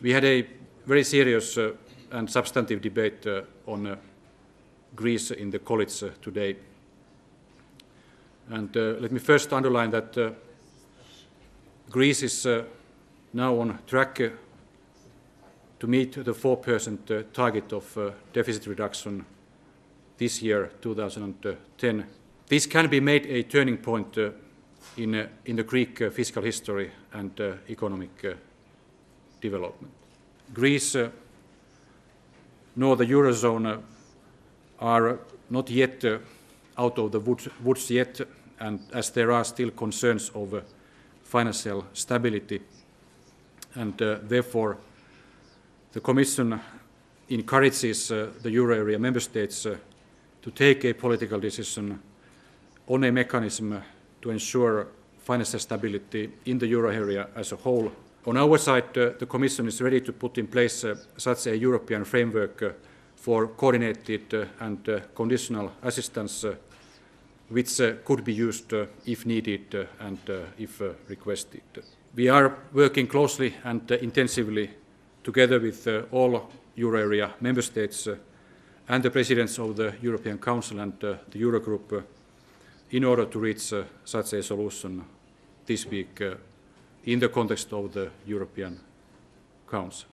We had a very serious and substantive debate on Greece in the college today. And let me first underline that Greece is now on track to meet the 4% target of deficit reduction this year, 2010. This can be made a turning point in the Greek fiscal history and economic development. Greece nor the Eurozone are not yet out of the woods yet, and as there are still concerns over financial stability, and therefore the Commission encourages the Euro area member states to take a political decision on a mechanism to ensure financial stability in the Euro area as a whole. On our side, the Commission is ready to put in place such a European framework for coordinated and conditional assistance, which could be used if needed and if requested. We are working closely and intensively together with all Euro area member states and the presidents of the European Council and the Eurogroup in order to reach such a solution this week in the context of the European Council.